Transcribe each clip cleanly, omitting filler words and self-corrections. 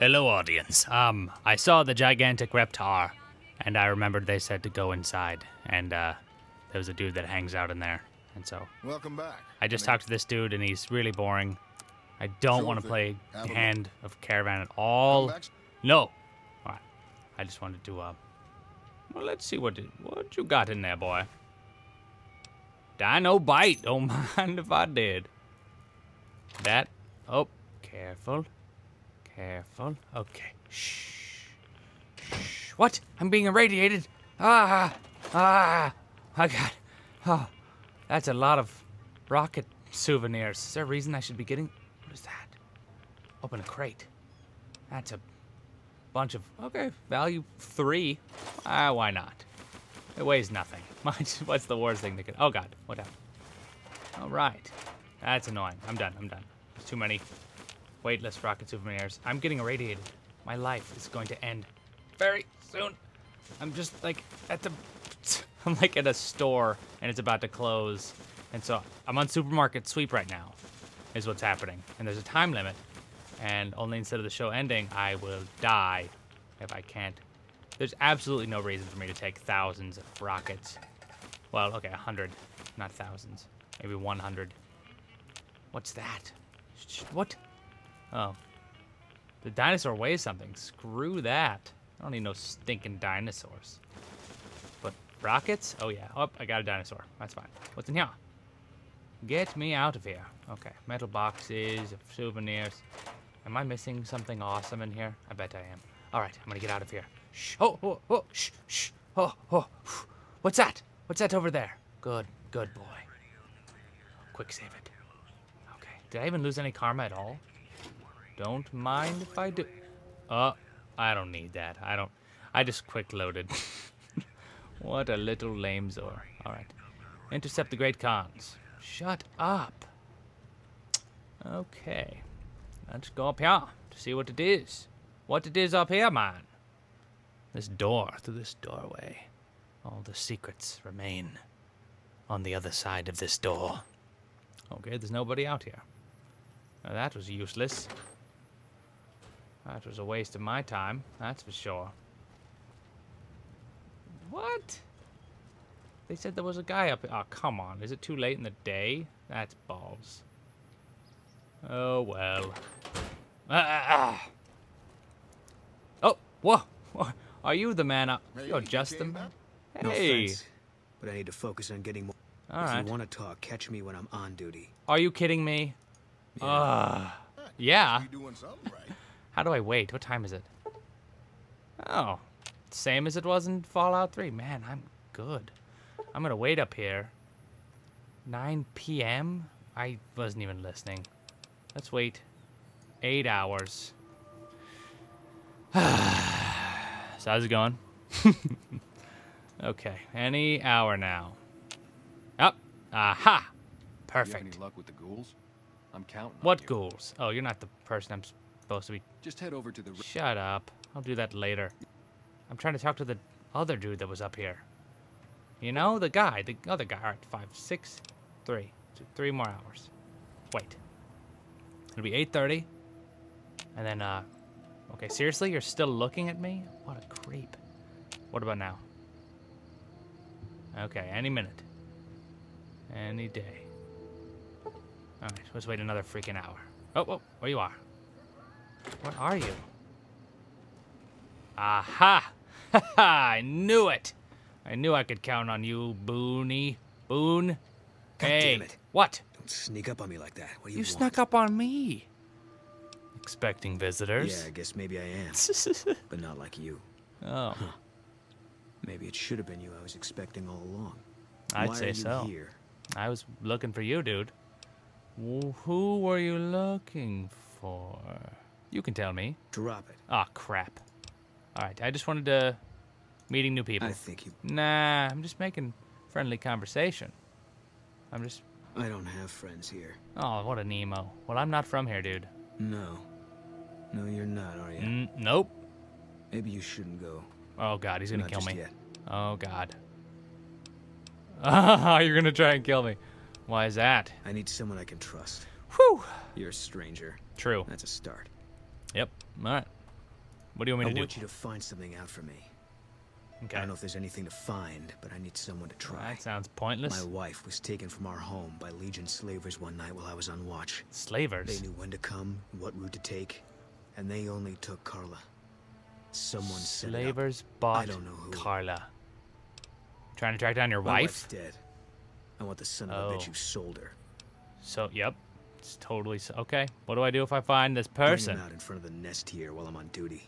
Hello, audience. I saw the gigantic Reptar, and I remembered they said to go inside, and there was a dude that hangs out in there, and so... Welcome back. I just talked to this dude, and he's really boring. I don't want to play Hand of Caravan at all. No. All right. I just wanted to... well, let's see what you got in there, boy. Dino Bite. Don't mind if I did. That. Oh, careful. Careful. Okay. Shh. Shh. What? I'm being irradiated. Ah. Ah. I got. Oh. That's a lot of rocket souvenirs. Is there a reason I should be getting... What is that? Open a crate. That's a bunch of... Okay. Value 3. Why not? It weighs nothing. What's the worst thing that could... Oh, God. What happened? All right. That's annoying. I'm done. I'm done. There's too many weightless rocket souvenirs. I'm getting irradiated. My life is going to end very soon. I'm just, like, at the... I'm, like, at a store, and it's about to close. And so I'm on Supermarket Sweep right now, is what's happening. And there's a time limit. And only instead of the show ending, I will die if I can't. There's absolutely no reason for me to take thousands of rockets. Well, okay, 100, not thousands. Maybe 100. What's that? What? Oh. The dinosaur weighs something. Screw that. I don't need no stinking dinosaurs. But rockets? Oh, yeah. Oh, I got a dinosaur. That's fine. What's in here? Get me out of here. Okay, metal boxes, souvenirs. Am I missing something awesome in here? I bet I am. All right, I'm gonna get out of here. Shh. Oh, oh, oh, shh, shh. Oh, oh. What's that? What's that over there? Good, good boy. Quick save it. Okay, did I even lose any karma at all? Don't mind if I do. I don't need that. I just quick loaded. What a little lamezor. All right, intercept the great Khans. Shut up. Okay. Let's go up here to see what it is. What it is up here, man. This door, through this doorway. All the secrets remain on the other side of this door. Okay, there's nobody out here. Now, that was useless. That was a waste of my time, that's for sure. What? They said there was a guy up here. Oh, come on. Is it too late in the day? That's balls. Oh, well. Oh, whoa. Are you the man up? You're just the man. Hey. No offense, but I need to focus on getting more. All right. If you want to talk, catch me when I'm on duty. Are you kidding me? Yeah. Yeah. You're doing something right. How do I wait? What time is it? Oh. Same as it was in Fallout 3. Man, I'm good. I'm gonna wait up here. 9 p.m.? I wasn't even listening. Let's wait 8 hours. So how's it going? Okay, any hour now. Up. Oh, aha! Perfect. You have any luck with the ghouls? I'm counting. What ghouls? Oh, you're not the person I'm supposed to be. Just head over to the. Shut up. I'll do that later. I'm trying to talk to the other dude that was up here. You know, the guy, the other guy. All right, 5, 6, 3. 3 more hours. Wait. It'll be 8:30. And then, okay, seriously? You're still looking at me? What a creep. What about now? Okay, any minute. Any day. All right, let's wait another freaking hour. Oh, whoa, where you are. What are you? Aha! Ha ha! I knew it! I knew I could count on you, Boone. Boone. God damn it. What? Don't sneak up on me like that. What do you want? You snuck up on me. Expecting visitors? Yeah, I guess maybe I am. But not like you. Oh. Huh. Maybe it should have been you I was expecting all along. I'd say so. Here? I was looking for you, dude. Who were you looking for? You can tell me. Drop it. Ah, oh, crap. All right, I just wanted to... Meeting new people. I think you... Nah, I'm just making friendly conversation. I'm just... I don't have friends here. Oh, what an emo. Well, I'm not from here, dude. No. No, you're not, are you? Nope. Maybe you shouldn't go. Oh, God, he's gonna kill me. Yet. Oh, God. You're gonna try and kill me. Why is that? I need someone I can trust. Whew. You're a stranger. True. That's a start. Yep. All right. What do you want me to do? I want you to find something out for me. Okay. I don't know if there's anything to find, but I need someone to try. That sounds pointless. My wife was taken from our home by Legion slavers one night while I was on watch. Slavers? They knew when to come, what route to take, and they only took Carla. Someone set it up. Slavers bought Carla. Trying to track down your wife? My wife's dead. I want the son of a bitch who sold her. So, yep. It's totally so. Okay. What do I do if I find this person? Bring him out in front of the nest here while I'm on duty.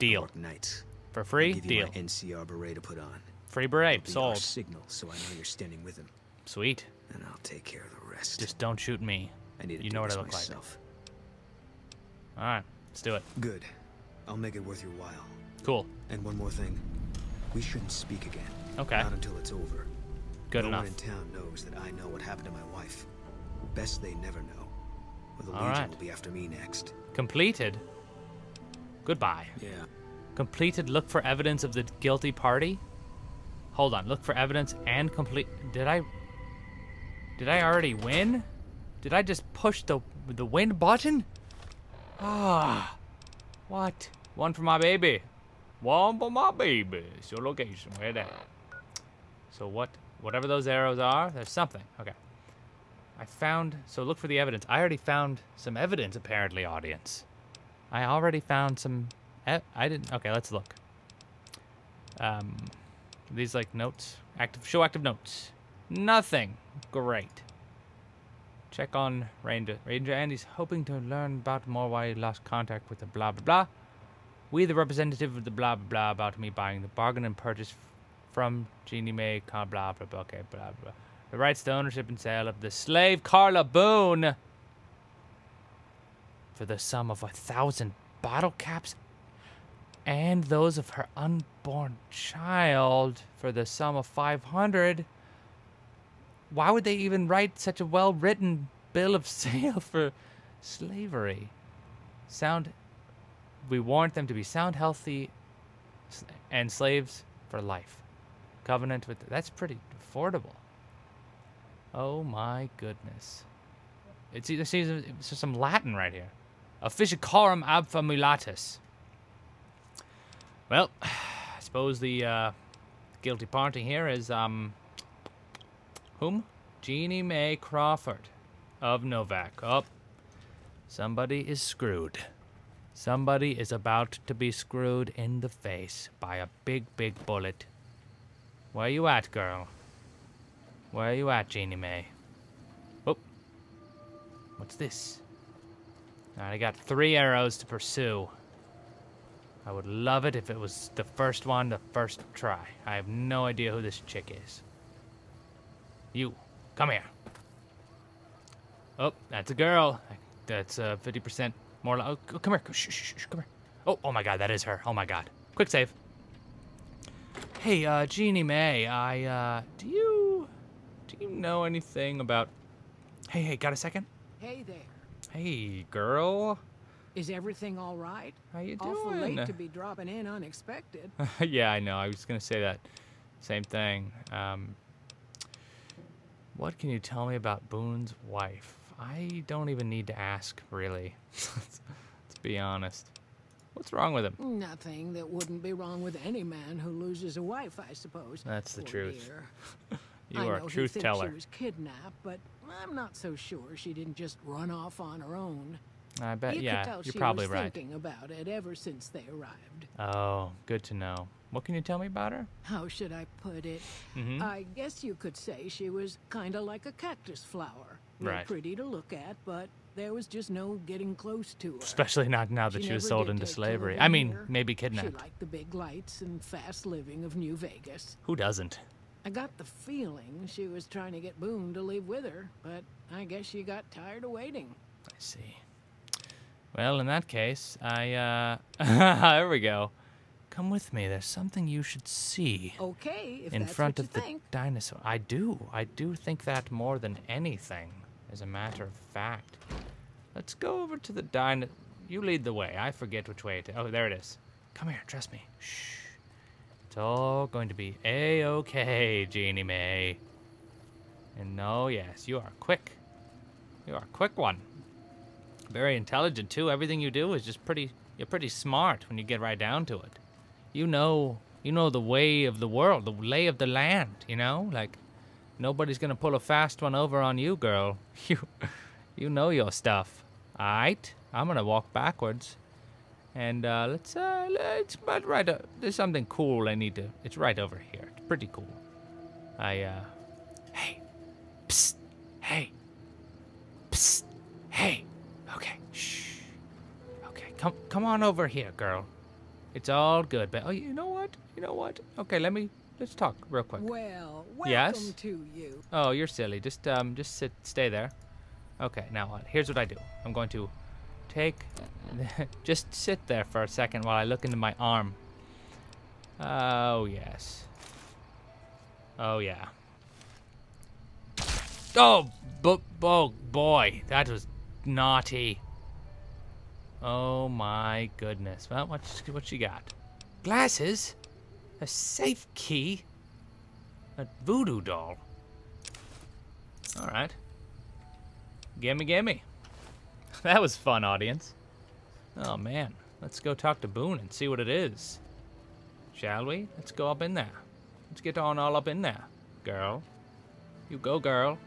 Deal. I work nights. For free? I'll give you my NCR beret to put on. Free beret. Sold. Signal, so I know you're standing with him. Sweet. And I'll take care of the rest. Just don't shoot me. I need to do this myself. All right, let's do it. Good. I'll make it worth your while. Cool. And one more thing, we shouldn't speak again. Okay. Not until it's over. Good enough. No one in town knows that I know what happened to my wife. Best they never know. Or the Legion will be after me next. Completed. Goodbye. Yeah. Completed. Look for evidence of the guilty party. Hold on. Look for evidence and complete. Did I already win? Did I just push the win button? Ah. What? One for my baby. One for my baby. It's your location. Where that? So what? Whatever those arrows are, there's something. Okay. I found. So look for the evidence. I already found some evidence. Apparently, audience. I already found some. I didn't. Okay, let's look. These like notes. Active. Show active notes. Nothing. Great. Check on Ranger. Ranger Andy's hoping to learn about more why he lost contact with the blah blah blah. We, the representative of the blah blah blah, about me buying the bargain and purchase from Jeannie Mae blah blah blah. Okay, blah blah. The rights to ownership and sale of the slave Carla Boone for the sum of 1,000 bottle caps. And those of her unborn child for the sum of 500. Why would they even write such a well-written bill of sale for slavery? Sound. We warrant them to be sound, healthy, and slaves for life. Covenant with. That's pretty affordable. Oh my goodness! It's either it's some Latin right here. Officicorum ab famulatus. Well, I suppose the guilty party here is, whom? Jeannie Mae Crawford of Novak. Oh, somebody is screwed. Somebody is about to be screwed in the face by a big, big bullet. Where you at, girl? Where you at, Jeannie Mae? Oh, what's this? All right, I got 3 arrows to pursue. I would love it if it was the first one, the first try. I have no idea who this chick is. You, come here. Oh, that's a girl. That's 50% more. Oh, come here. Shh, shh, shh, come here. Oh, oh my God, that is her. Oh my God. Quick save. Hey, Jeannie Mae, do you know anything about? Hey, got a second? Hey there. Hey, girl. Is everything all right? How you doing? Awful late to be dropping in unexpected. Yeah, I know. I was going to say that same thing. What can you tell me about Boone's wife? I don't even need to ask, really. Let's be honest. What's wrong with him? Nothing that wouldn't be wrong with any man who loses a wife, I suppose. That's the truth. You are a truth teller. I know he thinks she was kidnapped, but I'm not so sure she didn't just run off on her own. I bet, yeah, you're probably right. Thinking about it ever since they arrived. Oh, good to know. What can you tell me about her? How should I put it? Mm-hmm. I guess you could say she was kind of like a cactus flower. Right. Pretty to look at, but there was just no getting close to her. Especially not now that she was sold into slavery. I mean, maybe kidnapped. She liked the big lights and fast living of New Vegas. Who doesn't? I got the feeling she was trying to get Boone to leave with her, but I guess she got tired of waiting. I see. Well, in that case, there we go. Come with me. There's something you should see. Okay, if in front of the dinosaur. I do think that more than anything, as a matter of fact. Let's go over to the dino. You lead the way. I forget which way to. Oh, there it is. Come here. Trust me. Shh. It's all going to be a-okay, Jeannie Mae. And oh yes, you are quick. You are a quick one. Very intelligent too. Everything you do is just pretty You're pretty smart when you get right down to it. You know the way of the world, the lay of the land, you know? Like, nobody's gonna pull a fast one over on you, girl. You know your stuff. Alright, I'm gonna walk backwards. And let's but right up. There's something cool I need to. It's right over here. It's pretty cool. Hey. Psst. Hey. Psst. Hey. Okay. Shh. Okay. Come on over here, girl. It's all good. But oh, you know what? Okay, let's talk real quick. Well, welcome to you. Oh, you're silly. Just stay there. Okay. Now, here's what I do. I'm going to just sit there for a second while I look into my arm. Oh, yes. Oh, yeah. Oh, boy. That was naughty. Oh, my goodness. Well, what she got? Glasses? A safe key? A voodoo doll? All right. Gimme, gimme. That was fun, audience. Oh, man. Let's go talk to Boone and see what it is. Shall we? Let's go up in there. Let's get on all up in there, girl. You go, girl.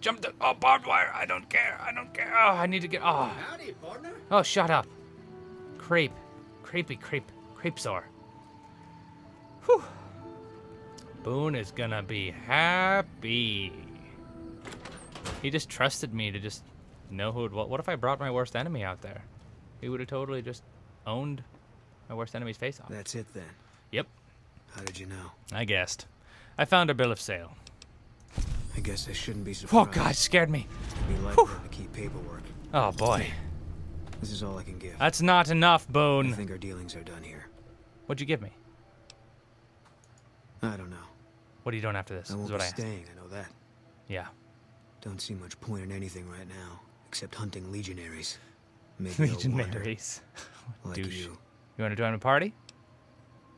Jump the... Oh, barbed wire. I don't care. Oh, I need to get... Oh. Howdy, partner. Oh, shut up. Creep. Creepsore. Whew. Boone is gonna be happy. He just trusted me to just... know who would what if I brought my worst enemy out there? He would have totally just owned my worst enemy's face off. That's it then. Yep. How did you know? I guessed. I found a bill of sale. I guess I shouldn't be surprised. Oh God, scared me. Be likely to keep paperwork. Oh boy. This is all I can give. That's not enough, Boone. I think our dealings are done here. What'd you give me? I don't know. What are you doing after this? I won't be staying. I know that. Yeah. Don't see much point in anything right now. Except hunting legionaries. Legionaries. Like douche. You want to join a party?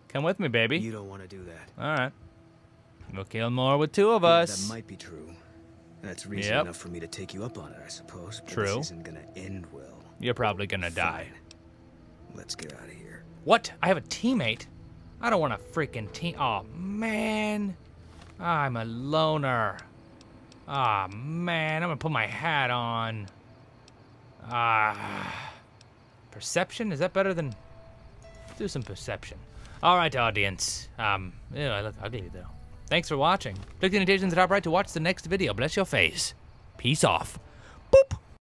Come with me, baby. You don't want to do that. All right. We'll kill more with two of us. That might be true. That's reason enough for me to take you up on it, I suppose. But true. This isn't gonna end well. You're probably gonna die. Let's get out of here. What? I have a teammate? I don't want a freaking team. Oh man, I'm a loner. Ah man, I'm gonna put my hat on. Perception? Is that better than... Let's do some perception. Alright, audience. Ew, I look ugly, though. Thanks for watching. Click the annotation in the top right to watch the next video. Bless your face. Peace off. Boop!